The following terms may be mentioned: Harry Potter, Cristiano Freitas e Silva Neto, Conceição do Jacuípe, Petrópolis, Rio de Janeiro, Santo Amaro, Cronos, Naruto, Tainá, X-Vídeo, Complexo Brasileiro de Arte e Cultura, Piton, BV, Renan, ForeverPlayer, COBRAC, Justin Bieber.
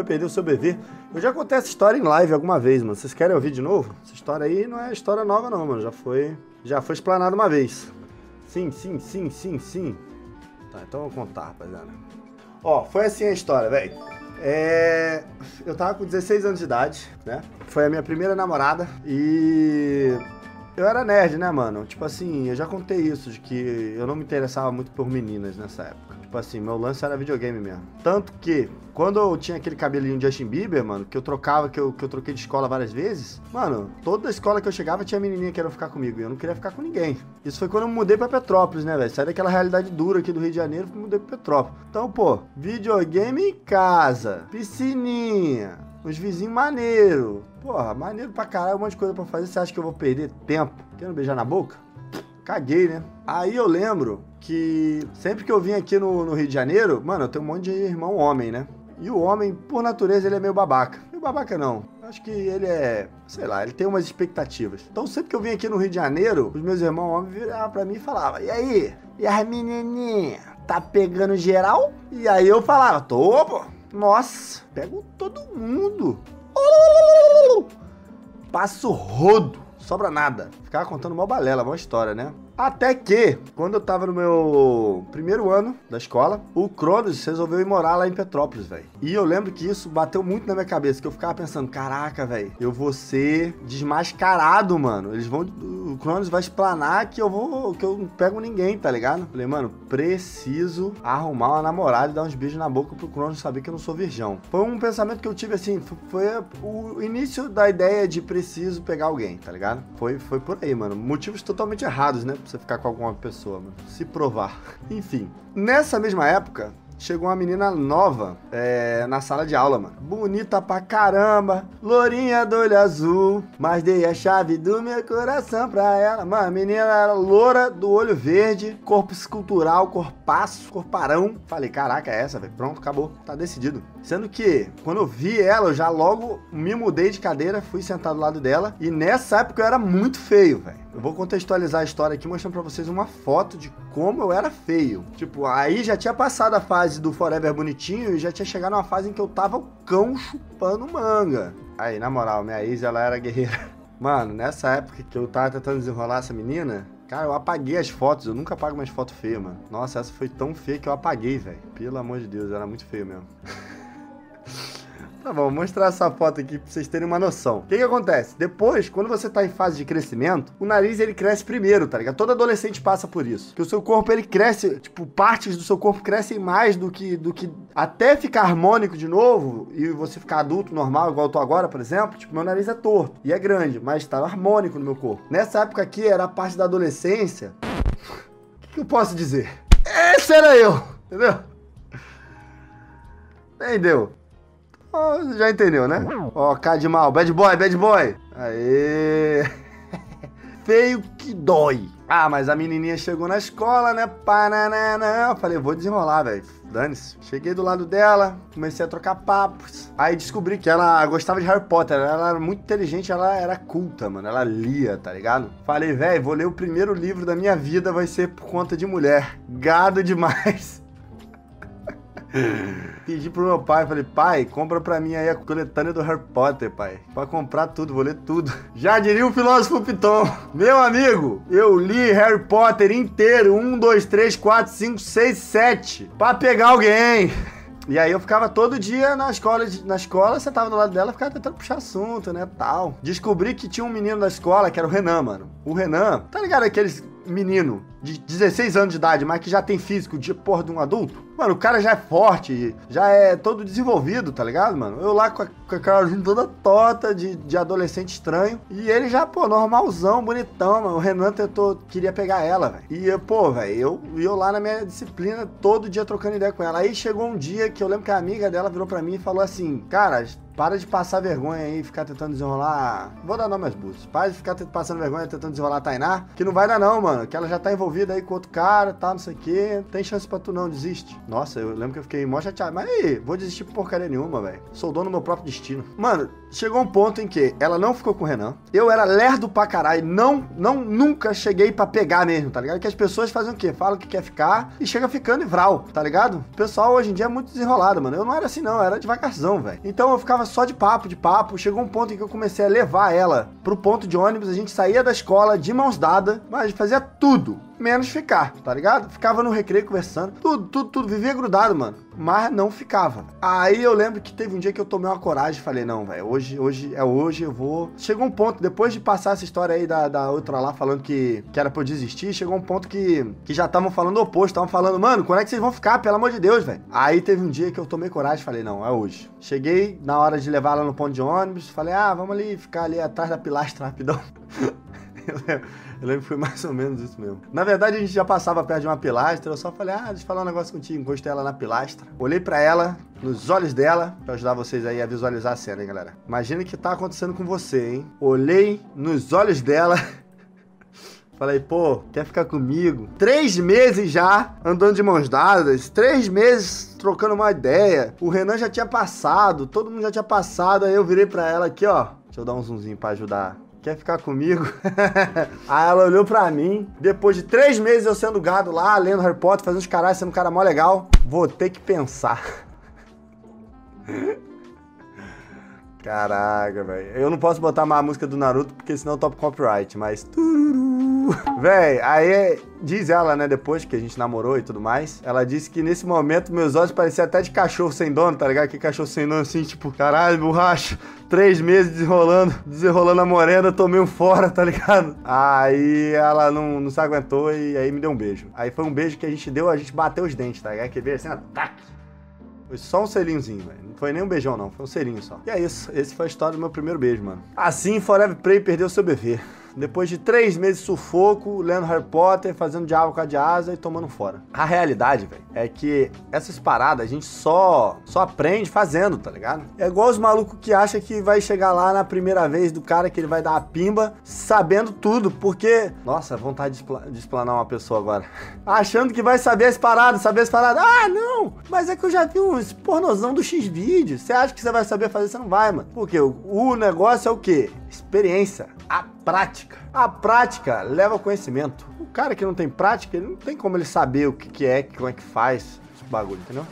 foi perder o seu BV. Eu já contei essa história em live alguma vez, mano. Vocês querem ouvir de novo? Essa história aí não é história nova não, mano. Já foi explanada uma vez. Sim. Tá, então eu vou contar, rapaziada. Ó, foi assim a história, velho. Eu tava com 16 anos de idade, né? Foi a minha primeira namorada e... eu era nerd, né, mano? Tipo assim, eu já contei isso, de que eu não me interessava muito por meninas nessa época. Tipo assim, meu lance era videogame mesmo. Tanto que, quando eu tinha aquele cabelinho de Justin Bieber, mano, que eu troquei de escola várias vezes, mano, toda escola que eu chegava tinha menininha querendo ficar comigo, e eu não queria ficar com ninguém. Isso foi quando eu mudei pra Petrópolis, né, velho? Saí daquela realidade dura aqui do Rio de Janeiro e mudei pra Petrópolis. Então, pô, videogame em casa, piscininha... uns vizinhos maneiro. Porra, maneiro pra caralho, um monte de coisa pra fazer. Você acha que eu vou perder tempo querendo beijar na boca? Caguei, né? Aí eu lembro que sempre que eu vim aqui no Rio de Janeiro, mano, eu tenho um monte de irmão homem, né? E o homem, por natureza, ele é meio babaca. Meio babaca não. Acho que ele é, sei lá, ele tem umas expectativas. Então sempre que eu vim aqui no Rio de Janeiro, os meus irmãos homens viravam pra mim e falavam: e aí? E as menininhas? Tá pegando geral? E aí eu falava: tô, pô. Nossa, pego todo mundo. Passo rodo, sobra nada. Ficava contando mó balela, mó história, né? Até que, quando eu tava no meu primeiro ano da escola, o Cronos resolveu ir morar lá em Petrópolis, velho. E eu lembro que isso bateu muito na minha cabeça, que eu ficava pensando: caraca, velho, eu vou ser desmascarado, mano. Eles vão... o Cronos vai explanar que eu não pego ninguém, tá ligado? Falei, mano, preciso arrumar uma namorada e dar uns beijos na boca pro Cronos saber que eu não sou virgão. Foi um pensamento que eu tive, assim, foi o início da ideia de preciso pegar alguém, tá ligado? Foi por aí, mano. Motivos totalmente errados, né? Você ficar com alguma pessoa, mano. Se provar. Enfim. Nessa mesma época, chegou uma menina nova na sala de aula, mano. Bonita pra caramba. Lourinha do olho azul. Mas dei a chave do meu coração pra ela. Mano, a menina era loura do olho verde. Corpo escultural, corpaço, corparão. Falei, caraca, é essa, velho. Pronto, acabou. Tá decidido. Sendo que, quando eu vi ela, eu já logo me mudei de cadeira. Fui sentado do lado dela. E nessa época eu era muito feio, velho. Eu vou contextualizar a história aqui, mostrando pra vocês uma foto de como eu era feio. Tipo, aí já tinha passado a fase do Forever bonitinho e já tinha chegado numa fase em que eu tava o cão chupando manga. Aí, na moral, minha ex, ela era guerreira. Mano, nessa época que eu tava tentando desenrolar essa menina, cara, eu apaguei as fotos. Eu nunca apago mais foto feia, mano. Nossa, essa foi tão feia que eu apaguei, velho. Pelo amor de Deus, era muito feio mesmo. Tá bom, vou mostrar essa foto aqui pra vocês terem uma noção. O que que acontece? Depois, quando você tá em fase de crescimento, o nariz, ele cresce primeiro, tá ligado? Todo adolescente passa por isso. Que o seu corpo, ele cresce, tipo, partes do seu corpo crescem mais do que até ficar harmônico de novo e você ficar adulto, normal, igual eu tô agora, por exemplo. Tipo, meu nariz é torto e é grande, mas tá harmônico no meu corpo. Nessa época aqui, era a parte da adolescência. O que eu posso dizer? Esse era eu, entendeu? Entendeu? Oh, você já entendeu, né? Ó, cara de mal. Bad boy, bad boy. Aê. Feio que dói. Ah, mas a menininha chegou na escola, né? Pananana. Eu falei, vou desenrolar, velho. Dane-se. Cheguei do lado dela, comecei a trocar papos. Aí descobri que ela gostava de Harry Potter. Ela era muito inteligente, ela era culta, mano. Ela lia, tá ligado? Falei, velho, vou ler o primeiro livro da minha vida, vai ser por conta de mulher. Gado demais. Pedi pro meu pai, falei, pai, compra pra mim aí a coletânea do Harry Potter, pai. Pra comprar tudo, vou ler tudo. Já diria o filósofo Piton. Meu amigo, eu li Harry Potter inteiro, 1, 2, 3, 4, 5, 6, 7, pra pegar alguém. E aí eu ficava todo dia na escola, sentava do lado dela, ficava tentando puxar assunto, né, tal. Descobri que tinha um menino da escola, que era o Renan, mano. O Renan, tá ligado aqueles menino de 16 anos de idade, mas que já tem físico de porra de um adulto? Mano, o cara já é forte, já é todo desenvolvido, tá ligado, mano? Eu lá com a cara toda torta de adolescente estranho. E ele já, pô, normalzão, bonitão, mano. O Renan queria pegar ela, velho. E, eu, pô, velho, eu lá na minha disciplina, todo dia trocando ideia com ela. Aí chegou um dia que eu lembro que a amiga dela virou pra mim e falou assim: cara, para de passar vergonha aí, ficar tentando desenrolar... Vou dar nome às buscas. Para de ficar passando vergonha, tentando desenrolar a Tainá, que não vai dar não, mano. Que ela já tá envolvida aí com outro cara, tá, não sei o quê. Tem chance pra tu não, desiste. Nossa, eu lembro que eu fiquei mó chateado. Mas aí, vou desistir por porcaria nenhuma, velho. Sou dono do meu próprio destino. Mano... chegou um ponto em que ela não ficou com o Renan. Eu era lerdo pra caralho, nunca cheguei pra pegar mesmo, tá ligado? Que as pessoas fazem o quê? Falam que quer ficar e chega ficando e vral, tá ligado? O pessoal hoje em dia é muito desenrolado, mano. Eu não era assim não, eu era devagarzão, velho. Então eu ficava só de papo, Chegou um ponto em que eu comecei a levar ela pro ponto de ônibus, a gente saía da escola de mãos dadas, mas fazia tudo. Menos ficar, tá ligado? Ficava no recreio conversando, tudo, vivia grudado, mano. Mas não ficava. Aí eu lembro que teve um dia que eu tomei uma coragem e falei, não, velho, hoje eu vou... Chegou um ponto, depois de passar essa história aí da outra lá, falando que era pra eu desistir, chegou um ponto que já estavam falando o oposto, estavam falando, mano, quando é que vocês vão ficar, pelo amor de Deus, velho? Aí teve um dia que eu tomei coragem e falei, não, é hoje. Cheguei na hora de levar ela no ponto de ônibus, falei, ah, vamos ali, ficar ali atrás da pilastra rapidão. Eu lembro que foi mais ou menos isso mesmo. Na verdade, a gente já passava perto de uma pilastra. Eu só falei, ah, deixa eu falar um negócio contigo. Encostei ela na pilastra. Olhei pra ela, nos olhos dela, pra ajudar vocês aí a visualizar a cena, hein, galera. Imagina o que tá acontecendo com você, hein. Olhei nos olhos dela. Falei, pô, quer ficar comigo? 3 meses já, andando de mãos dadas, 3 meses trocando uma ideia. O Renan já tinha passado, todo mundo já tinha passado. Aí eu virei pra ela aqui, ó. Deixa eu dar um zoomzinho pra ajudar. Quer ficar comigo? Aí ela olhou pra mim. Depois de 3 meses eu sendo gado lá, lendo Harry Potter, fazendo os caras, sendo um cara mó legal. Vou ter que pensar. Caraca, velho. Eu não posso botar mais a música do Naruto, porque senão eu topo copyright, mas... Véi, aí diz ela, né, depois que a gente namorou e tudo mais, ela disse que nesse momento meus olhos pareciam até de cachorro sem dono, tá ligado? Que cachorro sem dono assim, tipo, caralho, borracha, 3 meses desenrolando a morena, tomei um fora, tá ligado? Aí ela não se aguentou e aí me deu um beijo. Aí foi um beijo que a gente deu, a gente bateu os dentes, tá ligado? Que veio assim, ataque. Foi só um selinhozinho, velho. Não foi nem um beijão, não. Foi um selinho só. E é isso. Esse foi a história do meu primeiro beijo, mano. Assim, ForeverPlayer perdeu seu BV. Depois de 3 meses sufoco, lendo Harry Potter, fazendo diabo com a de asa e tomando fora. A realidade, velho, é que essas paradas a gente só aprende fazendo, tá ligado? É igual os malucos que acham que vai chegar lá na primeira vez do cara que ele vai dar a pimba sabendo tudo, porque... Nossa, vontade de explanar uma pessoa agora. Achando que vai saber as paradas, Ah, não! Mas é que eu já vi uns pornozão do X-Vídeo. Você acha que você vai saber fazer? Você não vai, mano. Porque o negócio é o quê? Experiência. Prática. A prática leva ao conhecimento. O cara que não tem prática, ele não tem como ele saber o que é, como é que faz esse bagulho, entendeu?